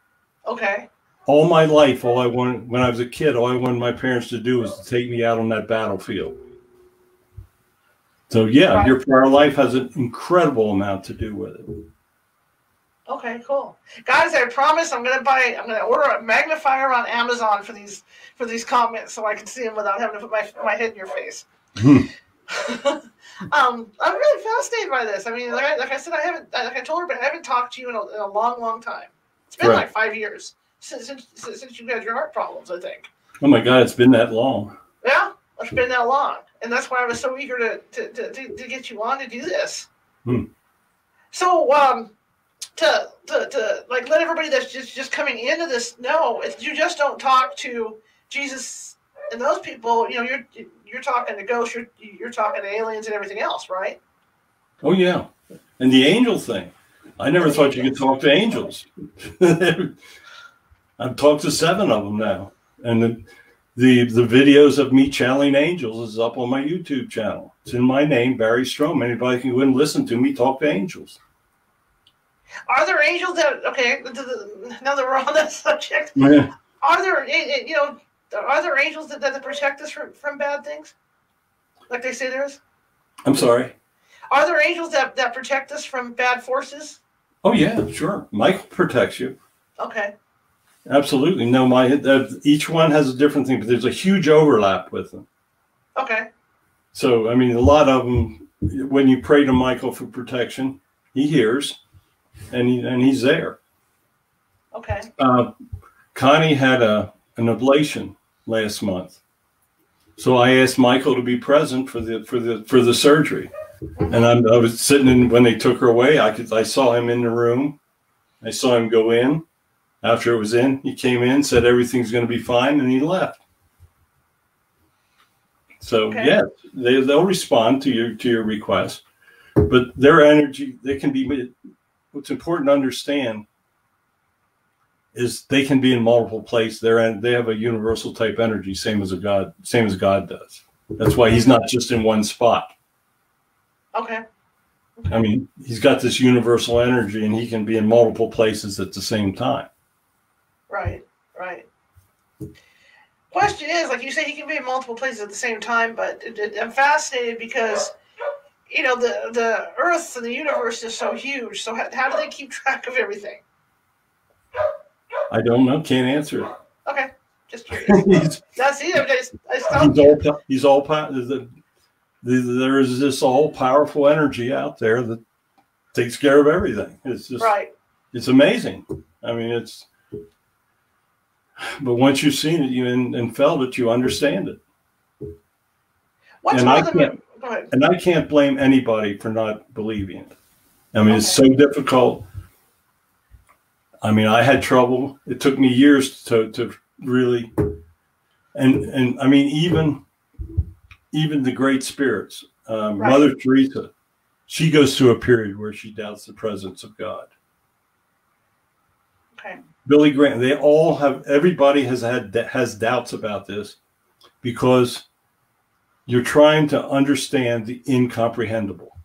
Okay. All my life, all I wanted, when I was a kid, all I wanted my parents to do was to take me out on that battlefield. So yeah, right. Your prior life has an incredible amount to do with it. Okay, cool. Guys, I promise I'm gonna buy I'm gonna order a magnifier on Amazon for these for these comments so I can see them without having to put my my head in your face. Hmm. um, I'm really fascinated by this. I mean, like I, like I said, I haven't like I told her, but I haven't talked to you in a, in a long, long time. It's been right. like five years since, since since you had your heart problems, I think. Oh my God, it's been that long. Yeah, it's been that long, and that's why I was so eager to to to, to, to get you on to do this. Hmm. So um, to to to like let everybody that's just just coming into this know, if you just don't talk to Jesus and those people, you know, you're. You're talking to ghosts, you're, you're talking to aliens and everything else, right? Oh, yeah. And the angel thing. I never thought you could talk to angels. I've talked to seven of them now. And the, the the videos of me channeling angels is up on my YouTube channel. It's in my name, Barry Strohm. Anybody can go and listen to me talk to angels. Are there angels that, okay, now that we're on that subject, yeah. Are there, you know, are there angels that, that protect us from, from bad things? Like they say there is? I'm sorry? Are there angels that, that protect us from bad forces? Oh, yeah, sure. Michael protects you. Okay. Absolutely. No, my uh, each one has a different thing, but there's a huge overlap with them. Okay. So, I mean, a lot of them, when you pray to Michael for protection, he hears, and, he, and he's there. Okay. Uh, Connie had a, an ablation last month. So I asked Michael to be present for the for the for the surgery. And I'm, I was sitting in when they took her away. I could I saw him in the room. I saw him go in. After it was in, he came in, said everything's going to be fine, and he left. So okay. yeah, they they'll respond to your to your request, but their energy they can be. What's important to understand is they can be in multiple places. They're in, they have a universal type energy, same as a God, same as God does. That's why he's not just in one spot. Okay. okay. I mean, he's got this universal energy, and he can be in multiple places at the same time. Right, right. Question is, like you say, he can be in multiple places at the same time, but it, it, I'm fascinated because, you know, the, the Earth and the universe is so huge. So how, how do they keep track of everything? I don't know. Can't answer it. Okay, just curious. That's it. I, I he's, all, he's all the, the, there is this all powerful energy out there that takes care of everything. It's just right. It's amazing. I mean, it's. But once you've seen it, you and, and felt it, you understand it. What's and I can't. Go ahead. And I can't blame anybody for not believing it. I mean, okay. It's so difficult. I mean, I had trouble. It took me years to, to really, and and I mean, even even the great spirits, um, right. Mother Teresa, she goes through a period where she doubts the presence of God. Okay. Billy Graham, they all have. Everybody has had has doubts about this because you're trying to understand the incomprehensible,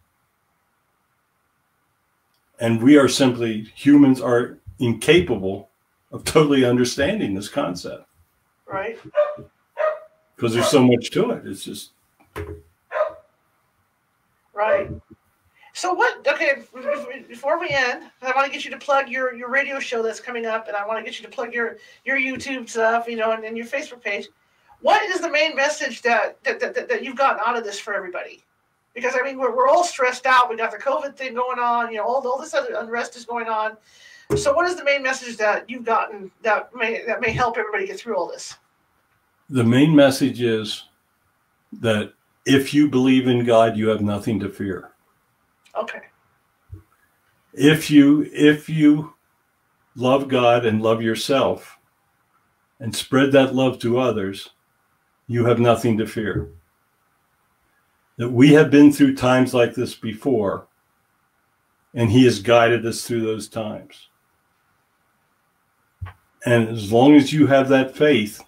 and we are simply humans are. Incapable of totally understanding this concept, right? Because there's so much to it. It's just right. So what? Okay, before we end, I want to get you to plug your your radio show that's coming up, and I want to get you to plug your your YouTube stuff, you know, and, and your Facebook page. What is the main message that that, that that you've gotten out of this for everybody? Because I mean, we're we're all stressed out. We got the COVID thing going on. You know, all all this other unrest is going on. So what is the main message that you've gotten that may, that may help everybody get through all this? The main message is that if you believe in God, you have nothing to fear. Okay. If you, if you love God and love yourself and spread that love to others, you have nothing to fear. That we have been through times like this before, and he has guided us through those times. And as long as you have that faith,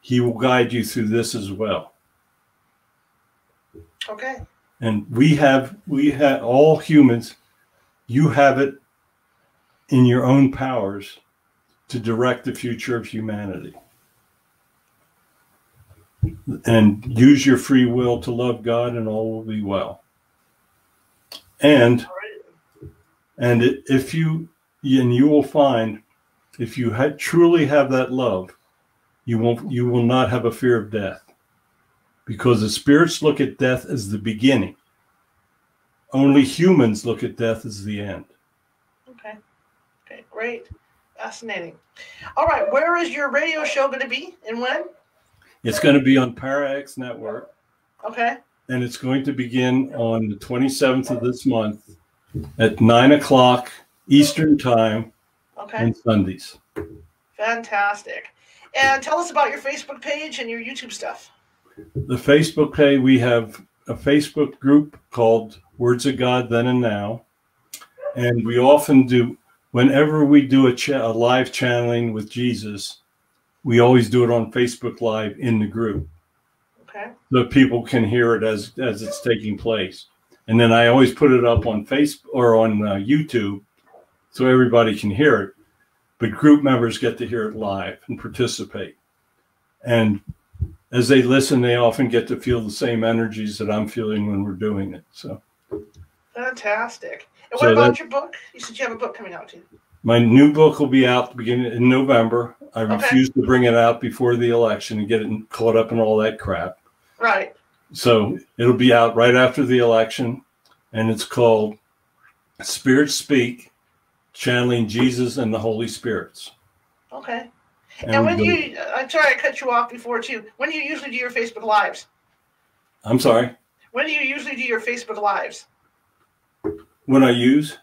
he will guide you through this as well. Okay. And we have, we have all humans, you have it in your own powers to direct the future of humanity. And use your free will to love God, and all will be well. And and if you and you will find, if you ha truly have that love, you won't you will not have a fear of death, because the spirits look at death as the beginning. Only humans look at death as the end. Okay. Okay. Great. Fascinating. All right. Where is your radio show going to be, and when? It's going to be on Para X Network. Okay. And it's going to begin on the twenty-seventh of this month at nine o'clock Eastern Time, okay, on Sundays. Fantastic. And tell us about your Facebook page and your YouTube stuff. The Facebook page, we have a Facebook group called Words of God Then and Now. And we often do, whenever we do a, ch a live channeling with Jesus, we always do it on Facebook Live in the group. Okay. So people can hear it as, as it's taking place. And then I always put it up on Facebook or on uh, YouTube so everybody can hear it. But group members get to hear it live and participate. And as they listen, they often get to feel the same energies that I'm feeling when we're doing it. So fantastic. And what so about your book? You said you have a book coming out too. My new book will be out beginning in November. I okay. refuse to bring it out before the election and get it caught up in all that crap. Right. So it'll be out right after the election, and it's called Spirits Speak, Channeling Jesus and the Holy Spirits. Okay. And, and when do you, I'm sorry I cut you off before too, when do you usually do your Facebook Lives? I'm sorry? When do you usually do your Facebook Lives? When I use?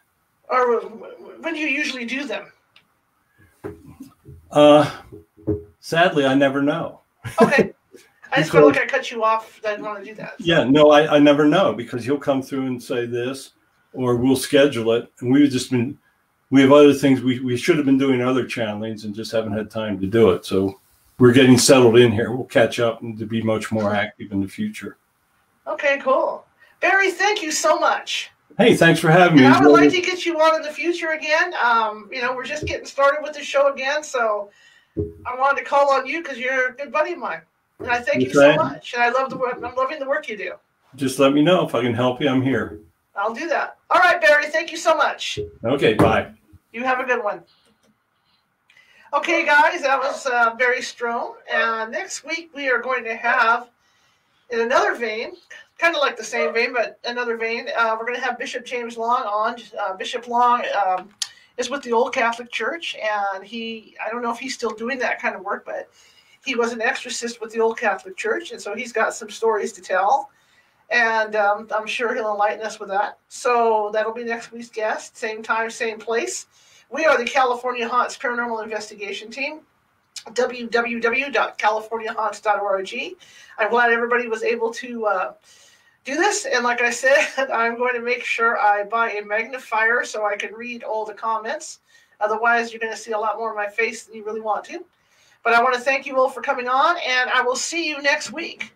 Or when do you usually do them? Uh, sadly, I never know. Okay. I just feel like I cut you off. I didn't want to do that. So. Yeah, no, I, I never know, because he'll come through and say this, or we'll schedule it. And we've just been, we have other things. We, we should have been doing other channelings and just haven't had time to do it. So we're getting settled in here. We'll catch up and to be much more active in the future. Okay, cool. Barry, thank you so much. Hey, thanks for having me. And I would like to get you on in the future again. Um, you know, we're just getting started with the show again, so I wanted to call on you because you're a good buddy of mine, and I thank you so much. And I love the work. I'm loving the work you do. Just let me know if I can help you. I'm here. I'll do that. All right, Barry. Thank you so much. Okay. Bye. You have a good one. Okay, guys, that was uh, Barry Strohm, and next week we are going to have, in another vein, kind of like the same vein, but another vein, uh, we're going to have Bishop James Long on. Uh, Bishop Long um, is with the Old Catholic Church, and he, I don't know if he's still doing that kind of work, but he was an exorcist with the Old Catholic Church, and so he's got some stories to tell, and um, I'm sure he'll enlighten us with that. So that'll be next week's guest, same time, same place. We are the California Haunts Paranormal Investigation Team. w w w dot california haunts dot org. I'm glad everybody was able to uh, do this. And like I said, I'm going to make sure I buy a magnifier so I can read all the comments. Otherwise, you're going to see a lot more of my face than you really want to. But I want to thank you all for coming on, and I will see you next week.